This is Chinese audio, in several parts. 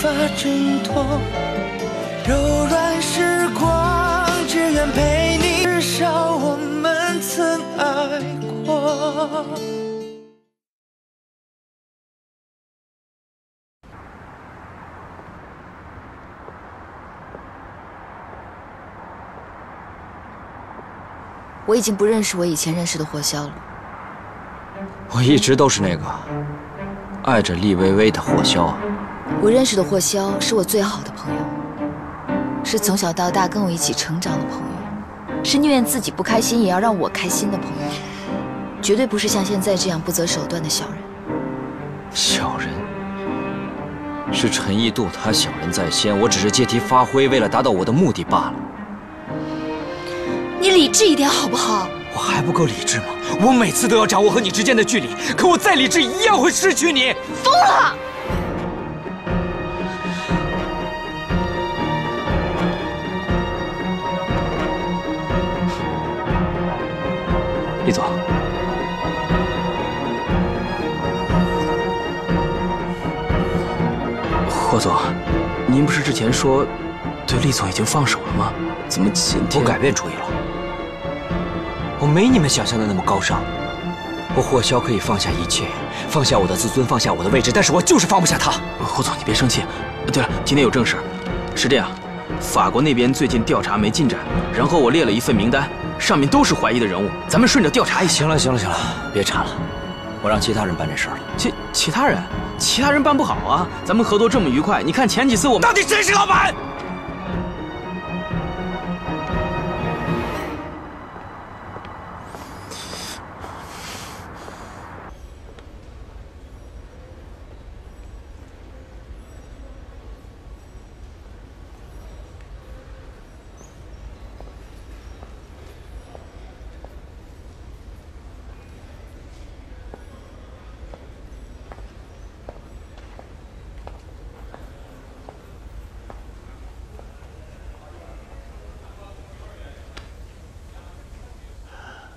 法挣脱。柔软时光，只愿陪你，至少我们曾爱过。我已经不认识我以前认识的火萧了。我一直都是那个爱着厉微微的火萧啊。 我认识的霍萧是我最好的朋友，是从小到大跟我一起成长的朋友，是宁愿自己不开心也要让我开心的朋友，绝对不是像现在这样不择手段的小人。小人是陈一度他小人在先，我只是借题发挥，为了达到我的目的罢了。你理智一点好不好？我还不够理智吗？我每次都要掌握和你之间的距离，可我再理智一样会失去你。疯了！ 易总，霍总，您不是之前说对厉总已经放手了吗？怎么今天我改变主意了？我没你们想象的那么高尚。我霍萧可以放下一切，放下我的自尊，放下我的位置，但是我就是放不下他。霍总，你别生气。对了，今天有正事，是这样，法国那边最近调查没进展，然后我列了一份名单。 上面都是怀疑的人物，咱们顺着调查一下。行了，行了，行了，别查了，我让其他人办这事了。其他人，其他人办不好啊！咱们合作这么愉快，你看前几次我们到底谁是老板？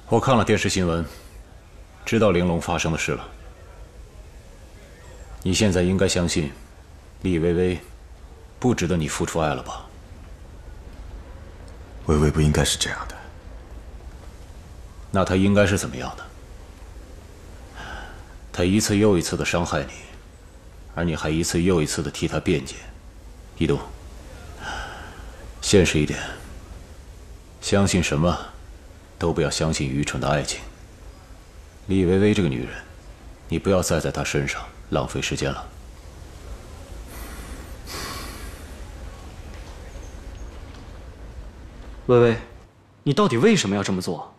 我看了电视新闻，知道玲珑发生的事了。你现在应该相信，厉微微不值得你付出爱了吧？微微不应该是这样的。那她应该是怎么样的？她一次又一次的伤害你，而你还一次又一次的替她辩解。一度，现实一点，相信什么？ 都不要相信愚蠢的爱情。厉微微这个女人，你不要再在她身上浪费时间了。微微，你到底为什么要这么做？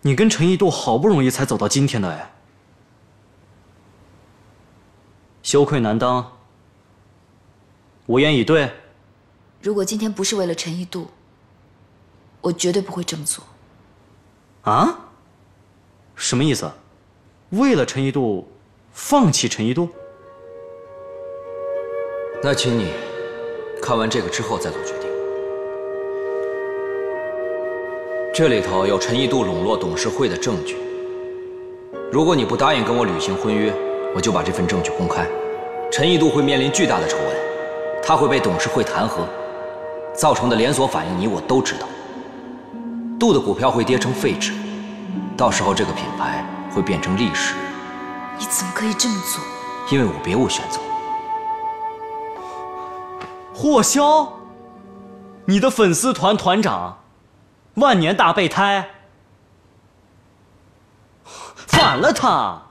你跟陈一度好不容易才走到今天的，哎，羞愧难当，无言以对。如果今天不是为了陈一度，我绝对不会这么做。 啊？什么意思？为了陈一度，放弃陈一度？那请你看完这个之后再做决定。这里头有陈一度笼络董事会的证据。如果你不答应跟我履行婚约，我就把这份证据公开。陈一度会面临巨大的丑闻，他会被董事会弹劾，造成的连锁反应你我都知道。 度的股票会跌成废纸，到时候这个品牌会变成历史。你怎么可以这么做？因为我别无选择。霍萧，你的粉丝团团长，万年大备胎，反了他！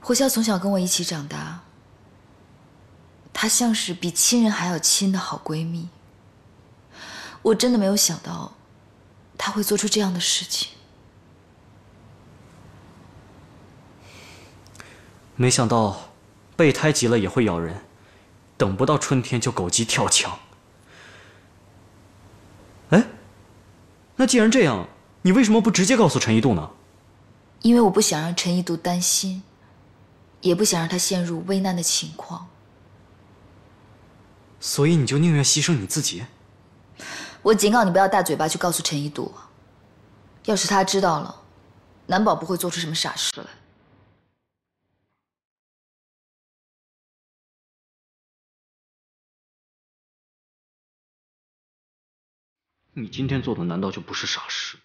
霍萧从小跟我一起长大，她像是比亲人还要亲的好闺蜜。 我真的没有想到，他会做出这样的事情。没想到，备胎急了也会咬人，等不到春天就狗急跳墙。哎，那既然这样，你为什么不直接告诉陈一度呢？因为我不想让陈一度担心，也不想让他陷入危难的情况。所以你就宁愿牺牲你自己？ 我警告你，不要大嘴巴去告诉陈一度。要是他知道了，难保不会做出什么傻事来。你今天做的难道就不是傻事？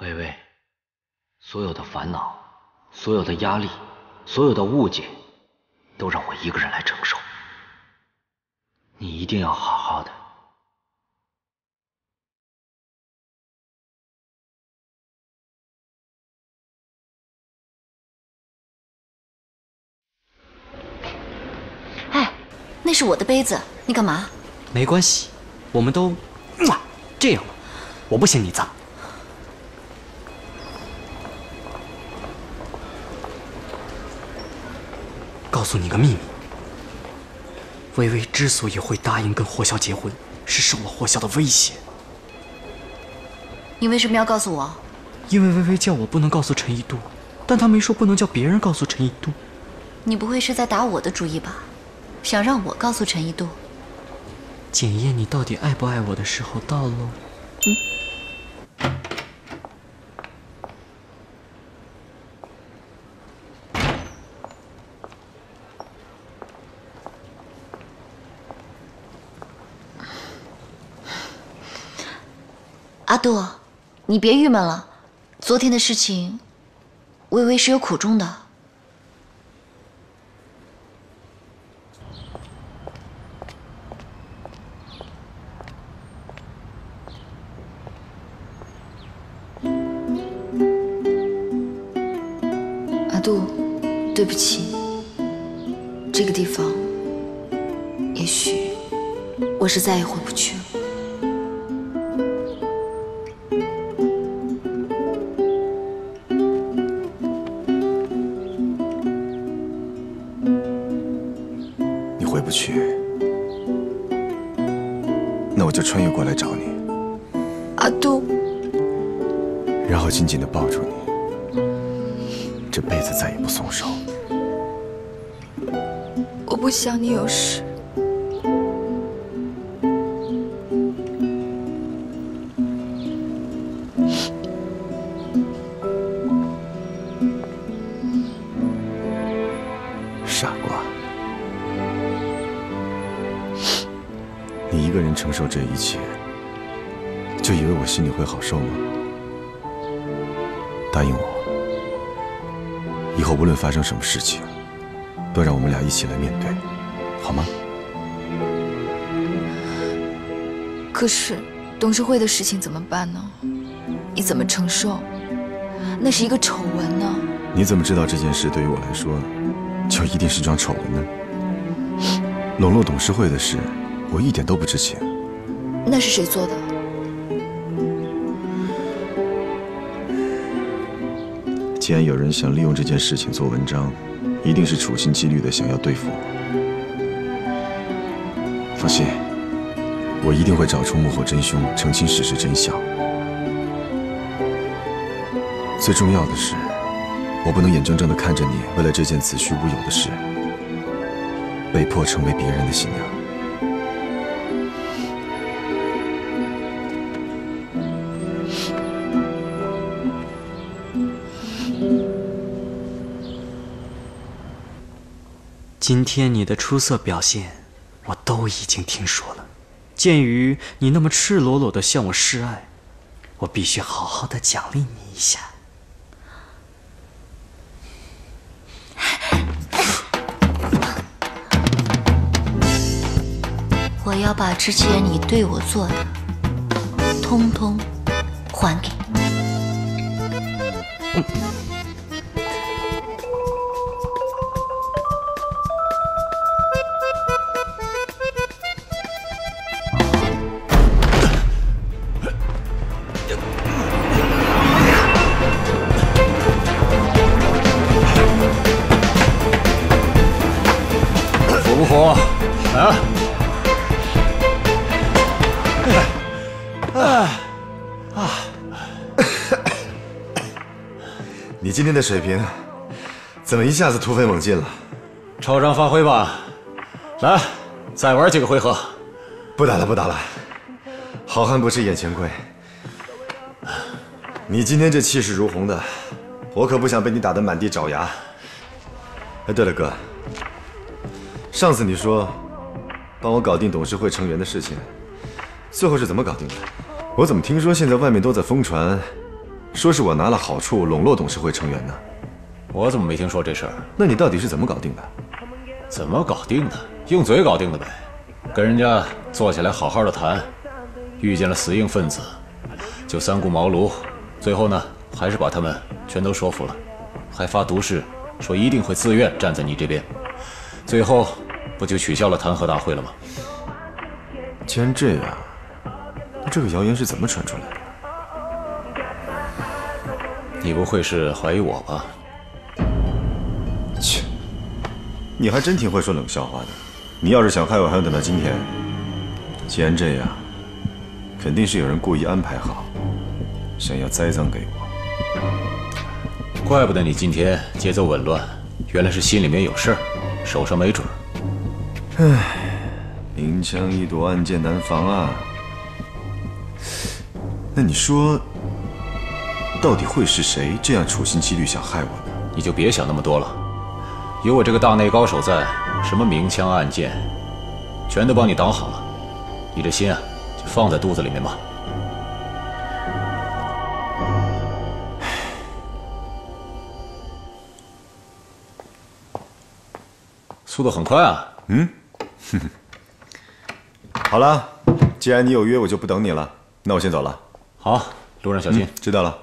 薇薇，所有的烦恼，所有的压力，所有的误解，都让我一个人来承受。你一定要好好的。 那是我的杯子，你干嘛？没关系，我们都这样吧，我不嫌你脏。告诉你个秘密，薇薇之所以会答应跟霍萧结婚，是受了霍萧的威胁。你为什么要告诉我？因为薇薇叫我不能告诉陈一都，但她没说不能叫别人告诉陈一都。你不会是在打我的主意吧？ 想让我告诉陈一都，检验你到底爱不爱我的时候到喽。阿杜，你别郁闷了，昨天的事情，薇薇是有苦衷的。 对不起，这个地方，也许我是再也回不去了。你回不去，那我就穿越过来找你，阿杜，然后紧紧地抱住你。 这辈子再也不松手。我不想你有事。傻瓜，你一个人承受这一切，就以为我心里会好受吗？答应我。 以后无论发生什么事情，都让我们俩一起来面对，好吗？可是董事会的事情怎么办呢？你怎么承受？那是一个丑闻呢。你怎么知道这件事对于我来说，就一定是桩丑闻呢？笼络董事会的事，我一点都不知情。那是谁做的？ 既然有人想利用这件事情做文章，一定是处心积虑的想要对付我。放心，我一定会找出幕后真凶，澄清事实真相。最重要的是，我不能眼睁睁地看着你为了这件子虚乌有的事，被迫成为别人的新娘。 今天你的出色表现，我都已经听说了。鉴于你那么赤裸裸地向我示爱，我必须好好的奖励你一下。我要把之前你对我做的，通通还给你。你今天的水平怎么一下子突飞猛进了？超常发挥吧！来，再玩几个回合。不打了，不打了，好汉不吃眼前亏。你今天这气势如虹的，我可不想被你打得满地找牙。哎，对了，哥，上次你说帮我搞定董事会成员的事情，最后是怎么搞定的？我怎么听说现在外面都在疯传，说是我拿了好处笼络董事会成员呢？我怎么没听说这事儿？那你到底是怎么搞定的？怎么搞定的？用嘴搞定的呗。 跟人家坐下来好好的谈，遇见了死硬分子，就三顾茅庐，最后呢还是把他们全都说服了，还发毒誓说一定会自愿站在你这边，最后不就取消了弹劾大会了吗？既然这样，那这个谣言是怎么传出来的？你不会是怀疑我吧？切，你还真挺会说冷笑话的。 你要是想害我，还要等到今天。既然这样，肯定是有人故意安排好，想要栽赃给我。怪不得你今天节奏紊乱，原来是心里面有事儿，手上没准。唉，明枪易躲，暗箭难防啊。那你说，到底会是谁这样处心积虑想害我呢？你就别想那么多了，有我这个大内高手在。 什么明枪暗箭，全都帮你挡好了。你这心啊，就放在肚子里面吧。速度很快啊。嗯，好了，既然你有约，我就不等你了。那我先走了。好，路上小心。知道了。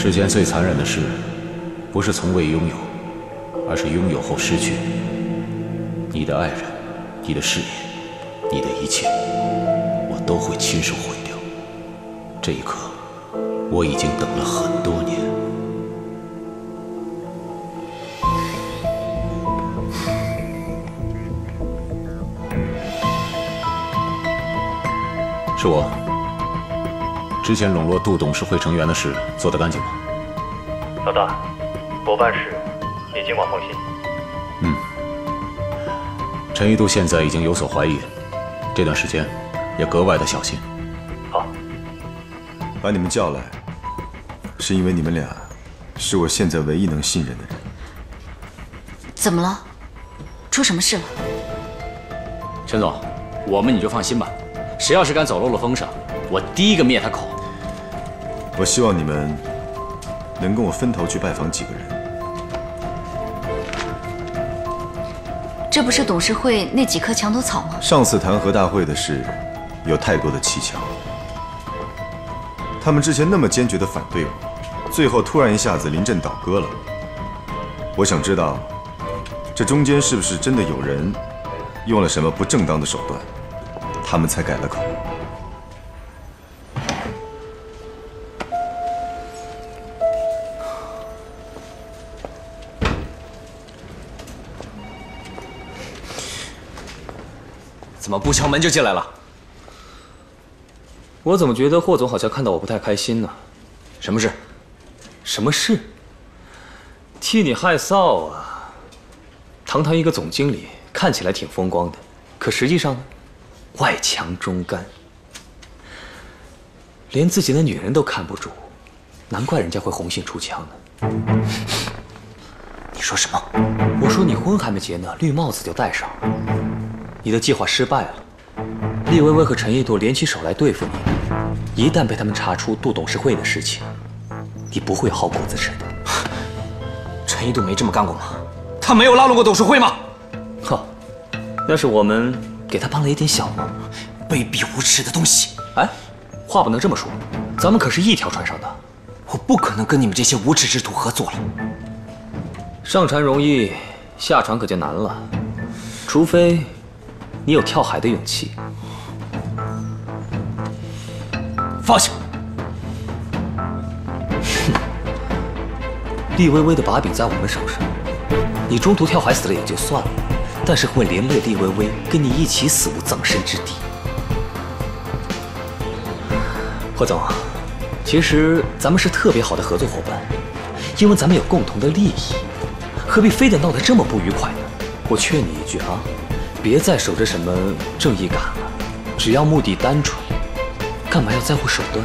世间最残忍的事，不是从未拥有，而是拥有后失去。你的爱人，你的事业，你的一切，我都会亲手毁掉。这一刻，我已经等了很多年。是我。 之前笼络杜董事会成员的事做得干净吗？老大，我办事，你尽管放心。嗯，陈一度现在已经有所怀疑，这段时间也格外的小心。好，把你们叫来，是因为你们俩是我现在唯一能信任的人。怎么了？出什么事了？陈总，我们你就放心吧，谁要是敢走漏了风声，我第一个灭他口。 我希望你们能跟我分头去拜访几个人。这不是董事会那几棵墙头草吗？上次弹劾大会的事，有太多的蹊跷。他们之前那么坚决地反对我，最后突然一下子临阵倒戈了。我想知道，这中间是不是真的有人用了什么不正当的手段，他们才改了口。 怎么不敲门就进来了？我怎么觉得霍总好像看到我不太开心呢？什么事？什么事？替你害臊啊！堂堂一个总经理，看起来挺风光的，可实际上呢，外强中干，连自己的女人都看不住，难怪人家会红杏出墙呢。你说什么？我说你婚还没结呢，绿帽子就戴上了。 你的计划失败了，厉薇薇和陈一度联起手来对付你。一旦被他们查出杜董事会的事情，你不会好果子吃的。陈一度没这么干过吗？他没有拉拢过董事会吗？哼，那是我们给他帮了一点小忙。卑鄙无耻的东西！哎，话不能这么说，咱们可是一条船上的。我不可能跟你们这些无耻之徒合作了。上船容易，下船可就难了，除非…… 你有跳海的勇气，放下！厉薇薇的把柄在我们手上，你中途跳海死了也就算了，但是会连累厉薇薇跟你一起死无葬身之地。霍总，其实咱们是特别好的合作伙伴，因为咱们有共同的利益，何必非得闹得这么不愉快呢？我劝你一句啊。别再守着什么正义感了，只要目的单纯，干嘛要在乎手段？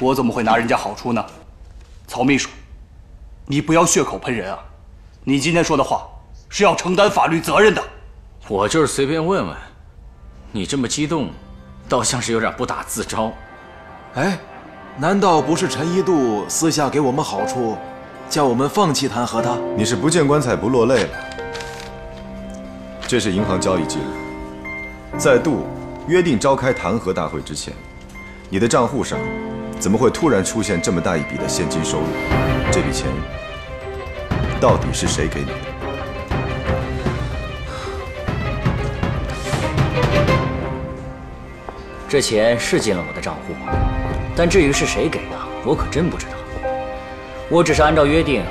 我怎么会拿人家好处呢？曹秘书，你不要血口喷人啊！你今天说的话是要承担法律责任的。我就是随便问问，你这么激动，倒像是有点不打自招。哎，难道不是陈一度私下给我们好处，叫我们放弃弹劾他？你是不见棺材不落泪了。这是银行交易记录，在度约定召开弹劾大会之前，你的账户上。 怎么会突然出现这么大一笔的现金收入？这笔钱到底是谁给你的？这钱是进了我的账户，但至于是谁给的，我可真不知道。我只是按照约定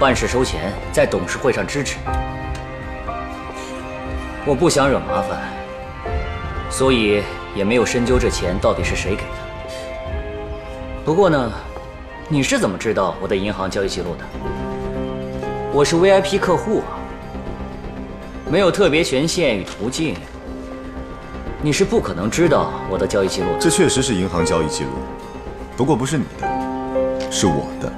办事收钱，在董事会上支持。我不想惹麻烦，所以也没有深究这钱到底是谁给的。 不过呢，你是怎么知道我的银行交易记录的？我是 VIP 客户啊，没有特别权限与途径，你是不可能知道我的交易记录的。这确实是银行交易记录，不过不是你的，是我的。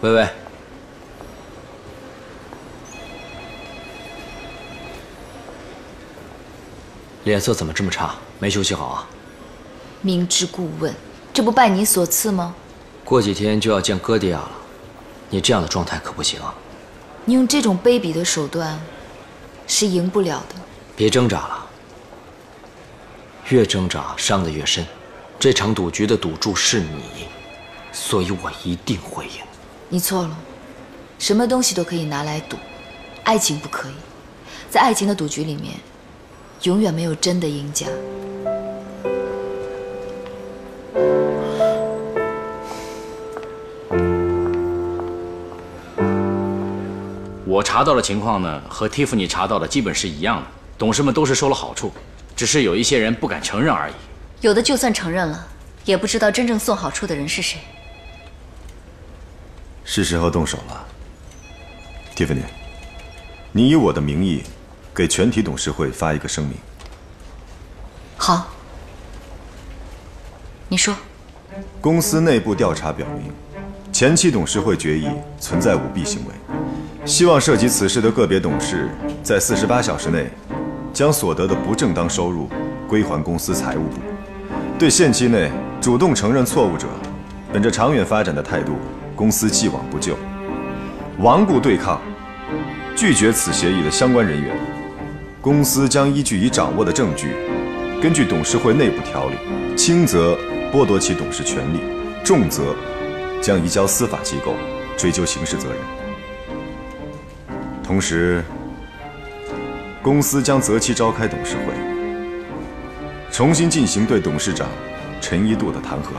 薇薇。 脸色怎么这么差？没休息好啊？明知故问，这不拜你所赐吗？过几天就要见哥迪亚了，你这样的状态可不行啊。你用这种卑鄙的手段，是赢不了的。别挣扎了，越挣扎伤得越深。这场赌局的赌注是你，所以我一定会赢。你错了，什么东西都可以拿来赌，爱情不可以。在爱情的赌局里面。 永远没有真的赢家。我查到的情况呢，和 Tiffany 查到的基本是一样的。董事们都是收了好处，只是有一些人不敢承认而已。有的就算承认了，也不知道真正送好处的人是谁。是时候动手了 ，Tiffany， 你以我的名义。 给全体董事会发一个声明。好，你说。公司内部调查表明，前期董事会决议存在舞弊行为，希望涉及此事的个别董事在48小时内将所得的不正当收入归还公司财务部。对限期内主动承认错误者，本着长远发展的态度，公司既往不咎，顽固对抗，拒绝此协议的相关人员。 公司将依据已掌握的证据，根据董事会内部条例，轻则剥夺其董事权利，重则将移交司法机构追究刑事责任。同时，公司将择期召开董事会，重新进行对董事长陈一度的弹劾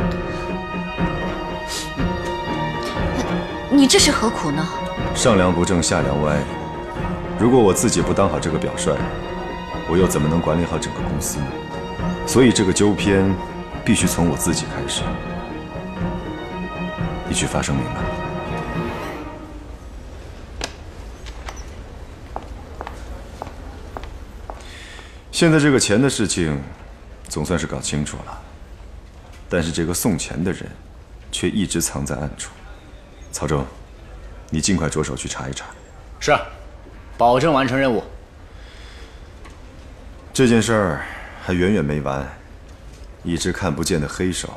案。你这是何苦呢？上梁不正下梁歪。 如果我自己不当好这个表率，我又怎么能管理好整个公司呢？所以这个纠偏必须从我自己开始。你去发声明吧。现在这个钱的事情，总算是搞清楚了，但是这个送钱的人，却一直藏在暗处。曹州，你尽快着手去查一查。是。 保证完成任务。这件事儿还远远没完，一只看不见的黑手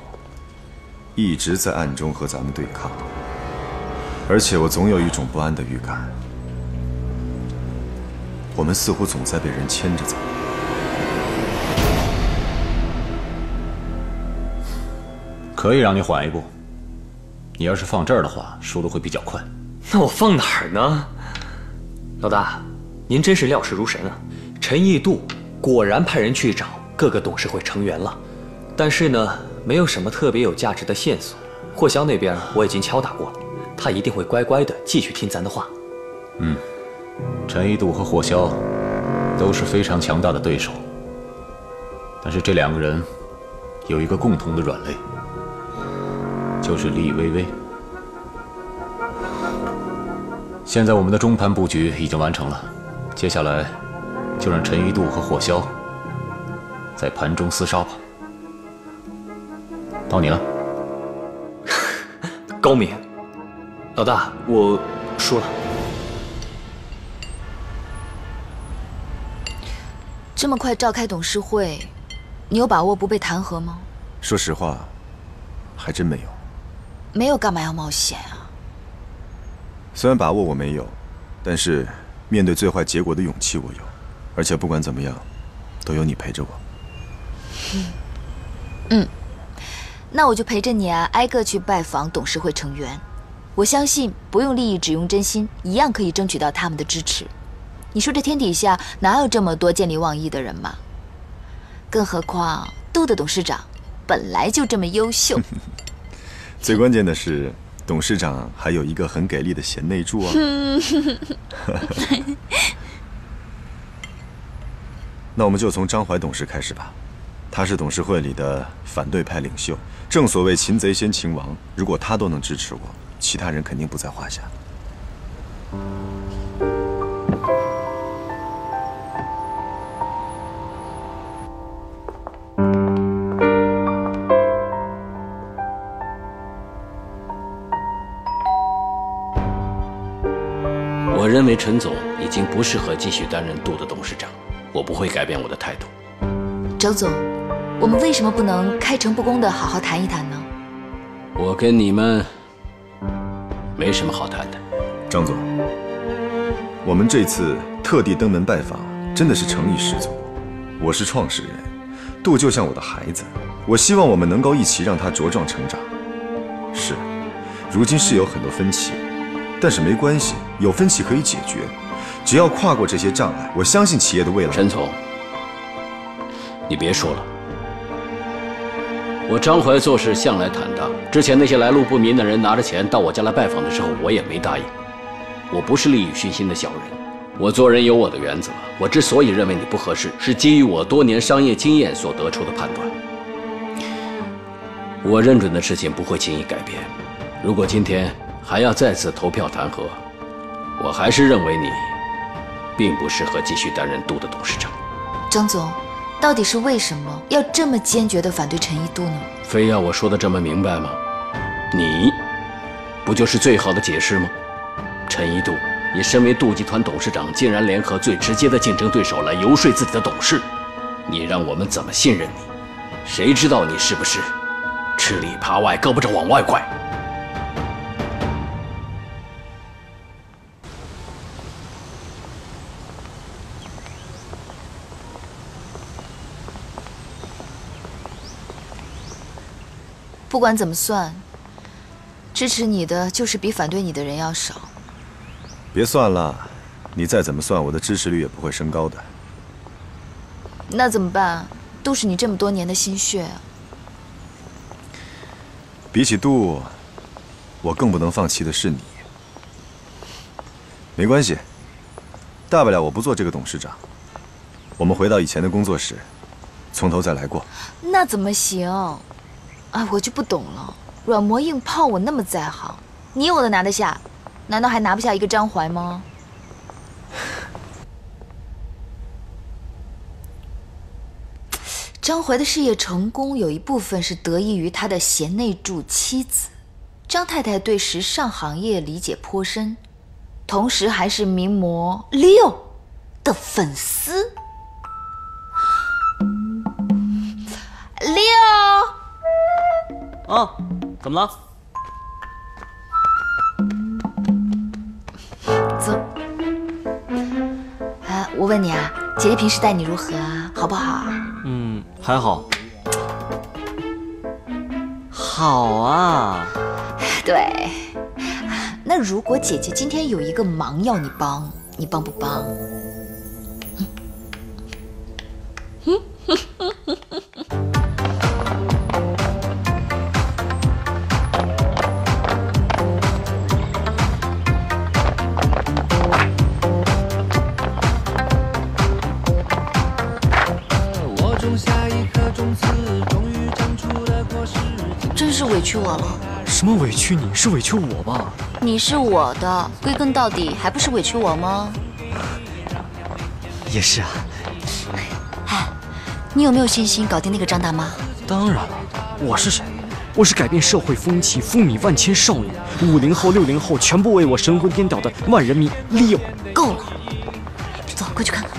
一直在暗中和咱们对抗，而且我总有一种不安的预感，我们似乎总在被人牵着走。可以让你缓一步，你要是放这儿的话，输得会比较快。那我放哪儿呢？ 老大，您真是料事如神啊！陈义度果然派人去找各个董事会成员了，但是呢，没有什么特别有价值的线索。霍霄那边我已经敲打过了，他一定会乖乖的继续听咱的话。嗯，陈义度和霍霄都是非常强大的对手，但是这两个人有一个共同的软肋，就是厉薇薇。现在我们的中盘布局已经完成了，接下来就让陈一度和火骁在盘中厮杀吧。到你了，高明，老大，我输了。 这么快召开董事会，你有把握不被弹劾吗？说实话，还真没有。没有干嘛要冒险啊？虽然把握我没有，但是面对最坏结果的勇气我有，而且不管怎么样，都有你陪着我。那我就陪着你啊，挨个去拜访董事会成员。我相信不用利益，只用真心，一样可以争取到他们的支持。 你说这天底下哪有这么多见利忘义的人嘛？更何况杜的董事长本来就这么优秀。最关键的是，董事长还有一个很给力的贤内助啊！那我们就从张怀董事开始吧，他是董事会里的反对派领袖。正所谓擒贼先擒王，如果他都能支持我，其他人肯定不在话下。 我认为陈总已经不适合继续担任杜的董事长，我不会改变我的态度。周总，我们为什么不能开诚布公的好好谈一谈呢？我跟你们没什么好谈的。张总，我们这次特地登门拜访，真的是诚意十足。我是创始人，杜就像我的孩子，我希望我们能够一起让他茁壮成长。是，如今是有很多分歧。 但是没关系，有分歧可以解决，只要跨过这些障碍，我相信企业的未来。陈总，你别说了，我张怀做事向来坦荡。之前那些来路不明的人拿着钱到我家来拜访的时候，我也没答应。我不是利欲熏心的小人，我做人有我的原则。我之所以认为你不合适，是基于我多年商业经验所得出的判断。我认准的事情不会轻易改变。如果今天…… 还要再次投票弹劾，我还是认为你并不适合继续担任杜的董事长。张总，到底是为什么要这么坚决地反对陈一杜呢？非要我说的这么明白吗？你不就是最好的解释吗？陈一杜，你身为杜集团董事长，竟然联合最直接的竞争对手来游说自己的董事，你让我们怎么信任你？谁知道你是不是吃里扒外，胳膊肘往外拐？ 不管怎么算，支持你的就是比反对你的人要少。别算了，你再怎么算，我的支持率也不会升高的。那怎么办？杜是你这么多年的心血啊。比起杜，我更不能放弃的是你。没关系，大不了我不做这个董事长，我们回到以前的工作室，从头再来过。那怎么行？ 哎，我就不懂了，软磨硬泡我那么在行，你有的拿得下，难道还拿不下一个张怀吗？张怀的事业成功有一部分是得益于他的贤内助妻子，张太太对时尚行业理解颇深，同时还是名模 Leo 的粉丝。Leo。 啊，怎么了？走。啊，我问你啊，姐姐平时待你如何啊？好不好啊？嗯，还好。好啊。对。那如果姐姐今天有一个忙要你帮，你帮不帮？下一刻。屈我了。什么委屈你？是委屈我吧？你是我的，归根到底还不是委屈我吗？也是啊。哎，你有没有信心搞定那个张大妈？当然了，我是谁？ 我是改变社会风气、风靡万千少女，50后、60后全部为我神魂颠倒的万人迷 Leo。够了，走，快去看看。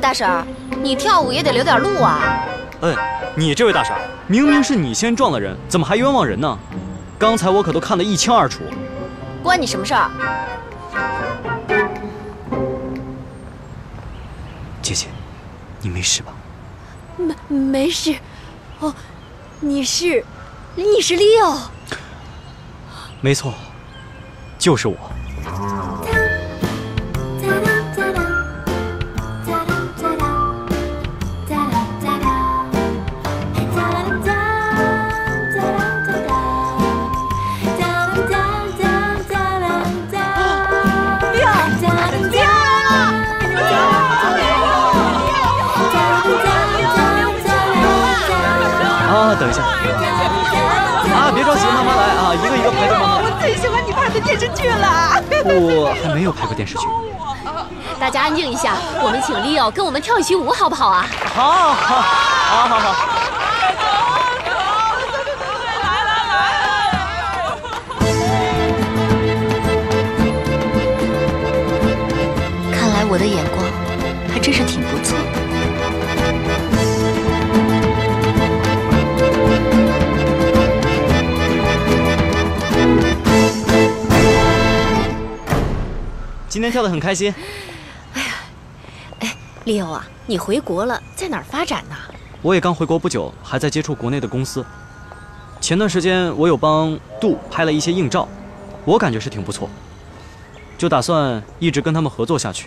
大婶，你跳舞也得留点路啊！哎，你这位大婶，明明是你先撞了人，怎么还冤枉人呢？刚才我可都看得一清二楚。关你什么事儿？姐姐，你没事吧？没事。哦，你是 Leo？ 没错，就是我。 等一下啊！别着急，慢慢来啊，一个一个拍着慢慢来。我最喜欢你拍的电视剧了。我还没有拍过电视剧。大家安静一下，我们请 Leo 跟我们跳一曲舞，好不好啊？好。来。看来我的眼光还真是挺不错的。 今天跳得很开心。哎呀，哎 ，Leo 啊，你回国了，在哪儿发展呢？我也刚回国不久，还在接触国内的公司。前段时间我有帮杜拍了一些硬照，我感觉是挺不错，就打算一直跟他们合作下去。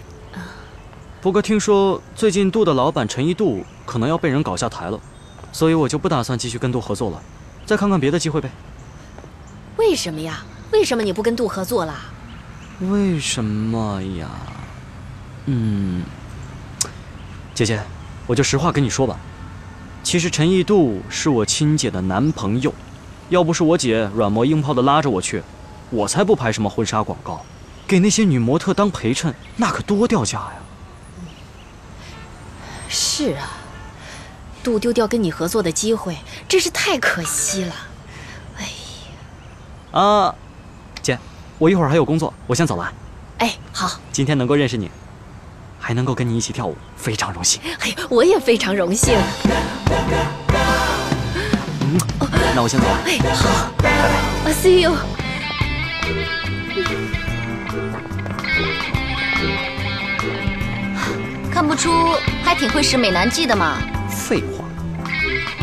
不过听说最近杜的老板陈一杜可能要被人搞下台了，所以我就不打算继续跟杜合作了，再看看别的机会呗。为什么呀？为什么你不跟杜合作了？ 为什么呀？姐姐，我就实话跟你说吧。其实陈一度是我亲姐的男朋友，要不是我姐软磨硬泡的拉着我去，我才不拍什么婚纱广告，给那些女模特当陪衬，那可多掉价呀。是啊，度丢掉跟你合作的机会，真是太可惜了。哎呀，啊。 我一会儿还有工作，我先走了。哎，好，今天能够认识你，还能够跟你一起跳舞，非常荣幸。哎，我也非常荣幸。那我先走了。哎，好，拜拜。See you。看不出还挺会使美男计的嘛。废话，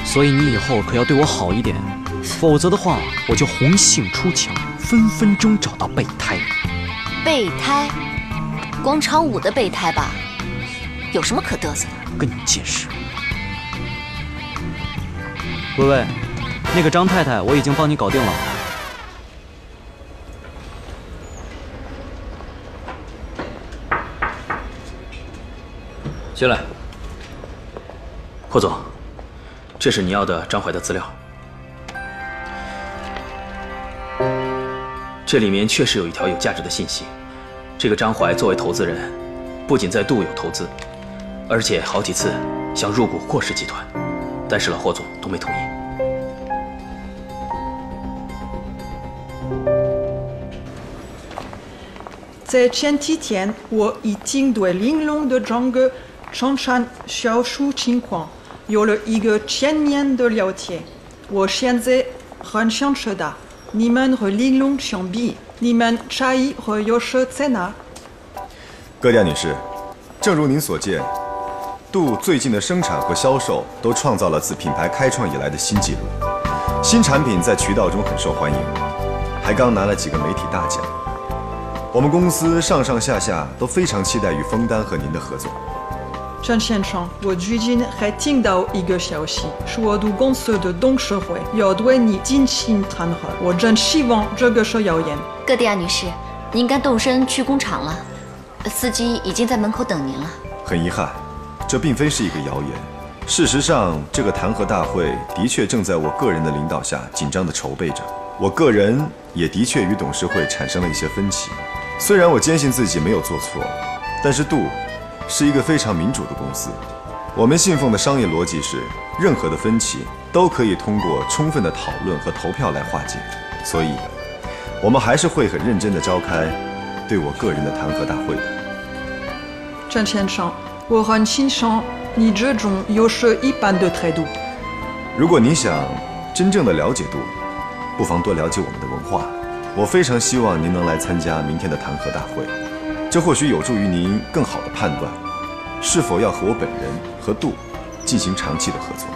所以你以后可要对我好一点，否则的话我就红杏出墙。 分分钟找到备胎，备胎，广场舞的备胎吧，有什么可嘚瑟的？跟你解释。薇薇，那个张太太我已经帮你搞定了。进来，霍总，这是你要的张怀的资料。 这里面确实有一条有价值的信息。这个张怀作为投资人，不仅在杜有投资，而且好几次想入股霍氏集团，但是老霍总都没同意。在前几天，我已经对玲珑的整个长沙销售情况有了一个全面的了解。我现在很想知道。 你们和玲珑相比，你们差异和优势在哪？葛亚女士，正如您所见，杜最近的生产和销售都创造了自品牌开创以来的新纪录，新产品在渠道中很受欢迎，还刚拿了几个媒体大奖。我们公司上上下下都非常期待与枫丹和您的合作。陈先生，我最近还听到一个消息，说读公司的董事会要对你进行弹劾，我真希望这个是谣言。格蒂亚女士，您该动身去工厂了，司机已经在门口等您了。很遗憾，这并非是一个谣言。 事实上，这个弹劾大会的确正在我个人的领导下紧张地筹备着。我个人也的确与董事会产生了一些分歧。虽然我坚信自己没有做错，但是度是一个非常民主的公司，我们信奉的商业逻辑是，任何的分歧都可以通过充分的讨论和投票来化解。所以，我们还是会很认真地召开对我个人的弹劾大会的。郑先生，我很欣赏 你这种有失一般的态度。如果你想真正的了解度，不妨多了解我们的文化。我非常希望您能来参加明天的弹劾大会，这或许有助于您更好的判断是否要和我本人和度进行长期的合作。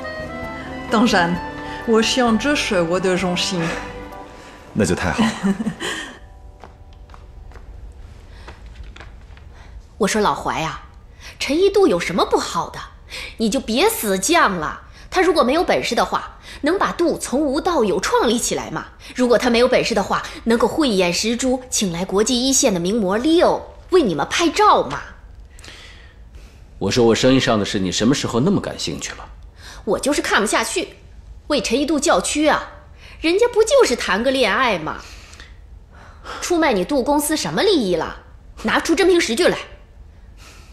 当然，我想这是我的荣幸。那就太好了。我说老怀呀，陈一度有什么不好的？ 你就别死犟了。他如果没有本事的话，能把度从无到有创立起来吗？如果他没有本事的话，能够慧眼识珠，请来国际一线的名模 Leo 为你们拍照吗？我说我生意上的事，你什么时候那么感兴趣了？我就是看不下去，为陈一度叫屈啊！人家不就是谈个恋爱吗？出卖你度公司什么利益了？拿出真凭实据来！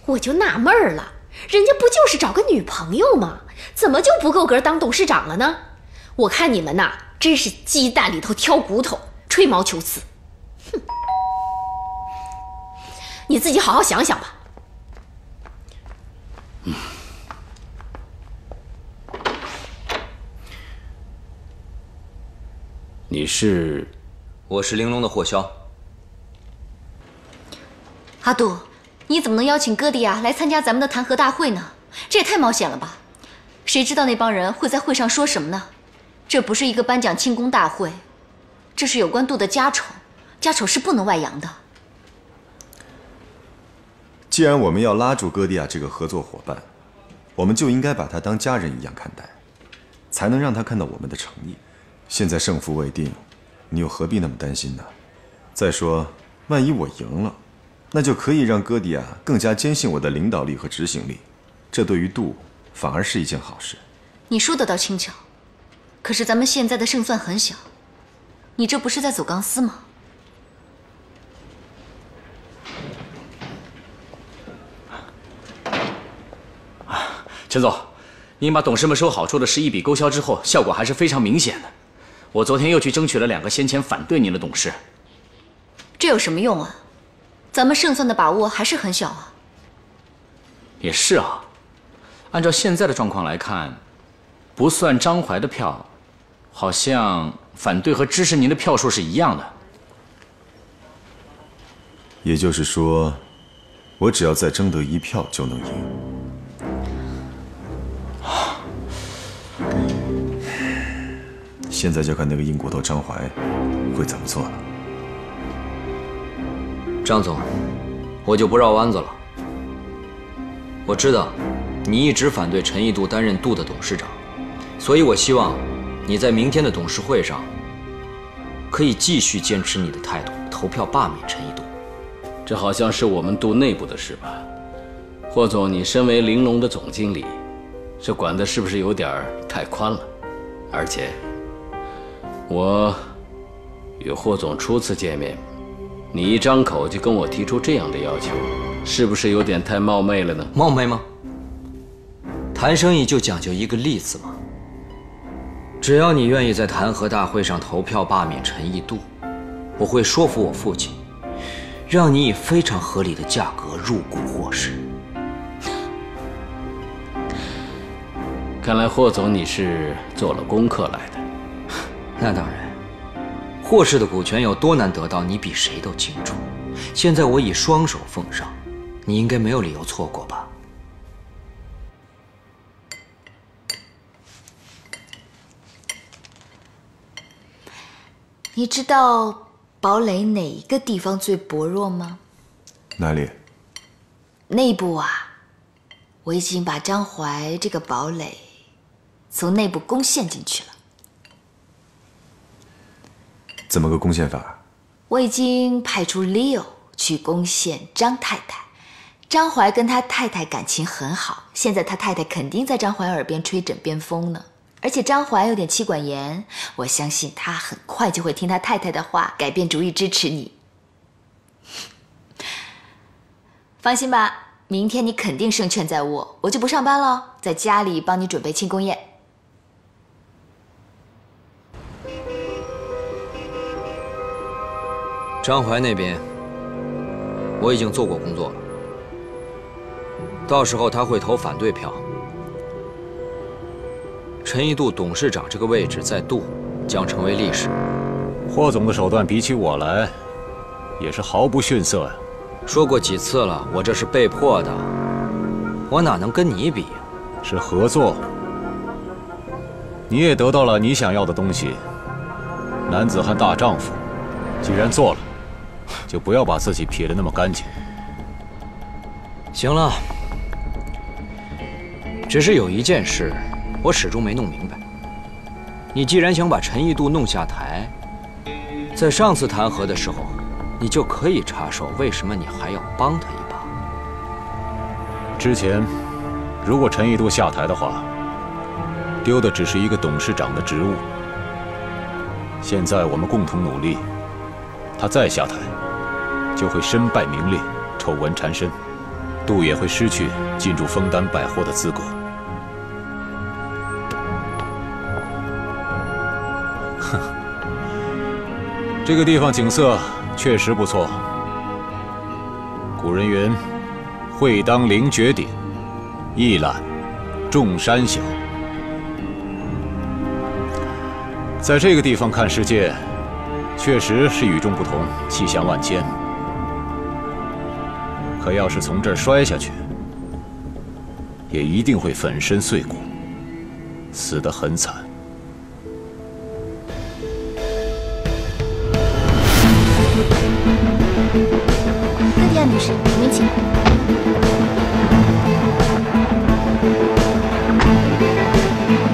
我就纳闷了。 人家不就是找个女朋友吗？怎么就不够格当董事长了呢？我看你们呐，真是鸡蛋里头挑骨头，吹毛求疵。哼，你自己好好想想吧。嗯。你是？我是玲珑的火销。阿杜。 你怎么能邀请哥迪亚来参加咱们的弹劾大会呢？这也太冒险了吧！谁知道那帮人会在会上说什么呢？这不是一个颁奖庆功大会，这是有关度的家丑，家丑是不能外扬的。既然我们要拉住哥迪亚这个合作伙伴，我们就应该把他当家人一样看待，才能让他看到我们的诚意。现在胜负未定，你又何必那么担心呢？再说，万一我赢了， 那就可以让哥迪亚更加坚信我的领导力和执行力，这对于度反而是一件好事。你说得倒轻巧，可是咱们现在的胜算很小，你这不是在走钢丝吗？啊，陈总，您把董事们收好处的11笔勾销之后，效果还是非常明显的。我昨天又去争取了2个先前反对您的董事，这有什么用啊？ 咱们胜算的把握还是很小啊。也是啊，按照现在的状况来看，不算张怀的票，好像反对和支持您的票数是一样的。也就是说，我只要再争得一票就能赢。现在就看那个硬骨头张怀会怎么做了。 张总，我就不绕弯子了。我知道，你一直反对陈一度担任度的董事长，所以我希望你在明天的董事会上可以继续坚持你的态度，投票罢免陈一度。这好像是我们度内部的事吧？霍总，你身为玲珑的总经理，这管的是不是有点太宽了？而且，我与霍总初次见面。 你一张口就跟我提出这样的要求，是不是有点太冒昧了呢？冒昧吗？谈生意就讲究一个利字嘛。只要你愿意在弹劾大会上投票罢免陈一度，我会说服我父亲，让你以非常合理的价格入股霍氏。看来霍总你是做了功课来的。那当然。 霍氏的股权有多难得到，你比谁都清楚。现在我已双手奉上，你应该没有理由错过吧？你知道堡垒哪一个地方最薄弱吗？哪里？内部啊！我已经把张怀这个堡垒从内部攻陷进去了。怎么个攻陷法？我已经派出 Leo 去攻陷张太太。 张怀跟他太太感情很好，现在他太太肯定在张怀耳边吹枕边风呢。而且张怀有点妻管严，我相信他很快就会听他太太的话，改变主意支持你。放心吧，明天你肯定胜券在握，我就不上班了，在家里帮你准备庆功宴。 张怀那边，我已经做过工作了。 到时候他会投反对票。陈一度董事长这个位置再度将成为历史。霍总的手段比起我来，也是毫不逊色呀。说过几次了，我这是被迫的，我哪能跟你比呀？是合作，你也得到了你想要的东西。男子汉大丈夫，既然做了，就不要把自己撇得那么干净。行了。 只是有一件事，我始终没弄明白。你既然想把陈一度弄下台，在上次弹劾的时候，你就可以插手，为什么你还要帮他一把？之前，如果陈一度下台的话，丢的只是一个董事长的职务。现在我们共同努力，他再下台，就会身败名裂，丑闻缠身，度也会失去进入枫丹百货的资格。 这个地方景色确实不错。古人云：“会当凌绝顶，一览众山小。”在这个地方看世界，确实是与众不同，气象万千。可要是从这儿摔下去，也一定会粉身碎骨，死得很惨。 女士，您请。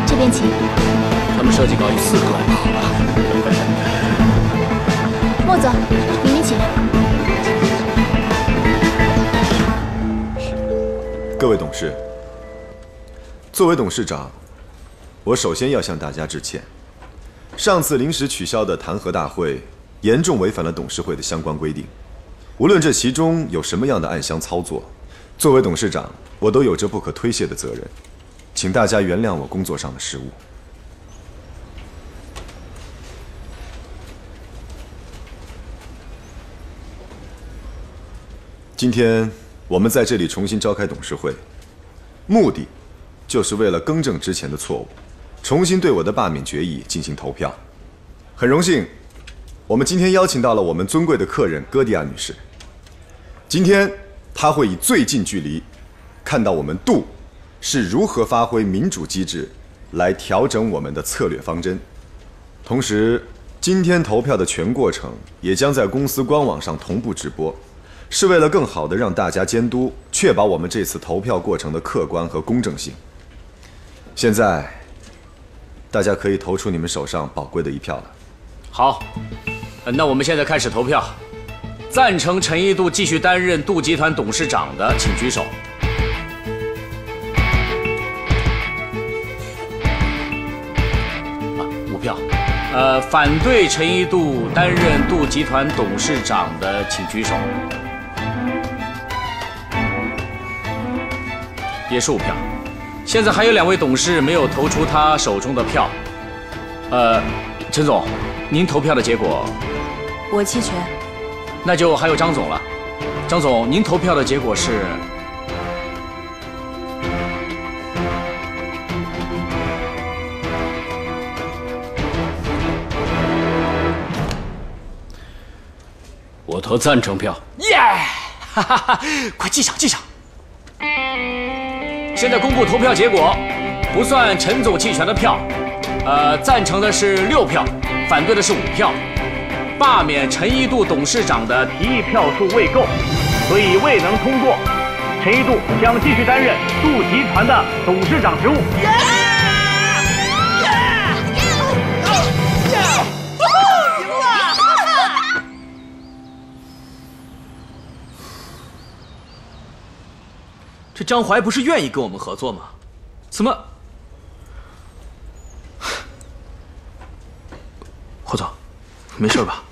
这边请。他们设计稿有4个，好吧。莫总，您请。各位董事，作为董事长，我首先要向大家致歉。上次临时取消的弹劾大会，严重违反了董事会的相关规定。 无论这其中有什么样的暗箱操作，作为董事长，我都有着不可推卸的责任，请大家原谅我工作上的失误。今天我们在这里重新召开董事会，目的就是为了更正之前的错误，重新对我的罢免决议进行投票。很荣幸。 我们今天邀请到了我们尊贵的客人戈迪亚女士。今天，她会以最近距离看到我们度是如何发挥民主机制来调整我们的策略方针。同时，今天投票的全过程也将在公司官网上同步直播，是为了更好地让大家监督，确保我们这次投票过程的客观和公正性。现在，大家可以投出你们手上宝贵的一票了。好。 那我们现在开始投票，赞成陈一度继续担任度集团董事长的，请举手。5票。反对陈一度担任度集团董事长的，请举手。也是5票。现在还有2位董事没有投出他手中的票。陈总，您投票的结果。 我弃权，那就还有张总了。张总，您投票的结果是？我投赞成票。耶！哈哈哈！快记上，记上。现在公布投票结果，不算陈总弃权的票，赞成的是6票，反对的是5票。罢免陈一度董事长的提议票数未够，所以未能通过。陈一度将继续担任度集团的董事长职务。这张怀不是愿意跟我们合作吗？怎么？ 霍总，没事吧？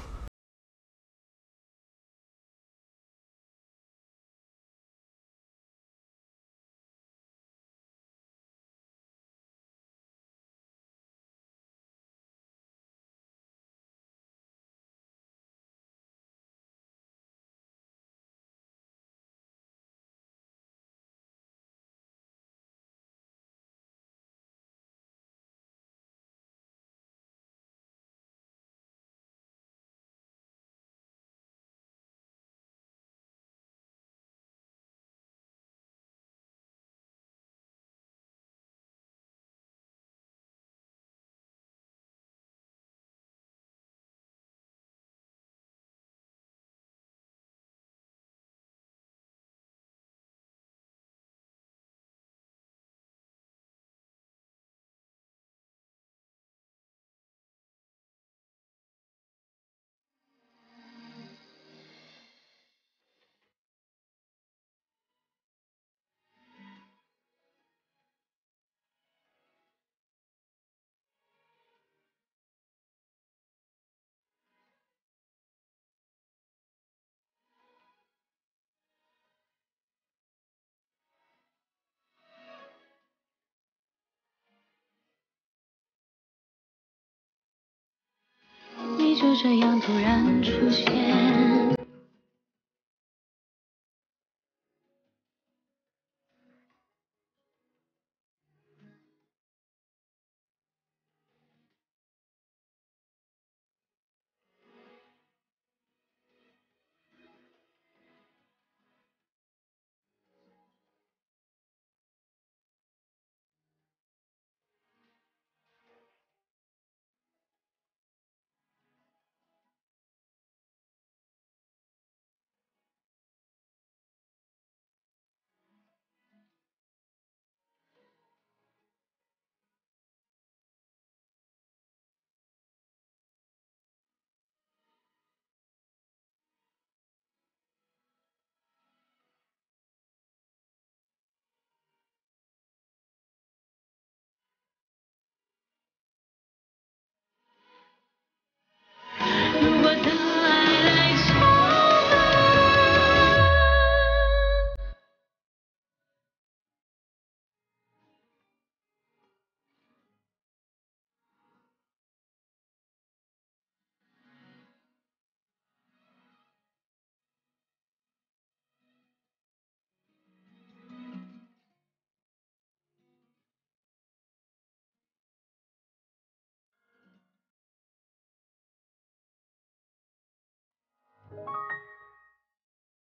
就这样突然出现。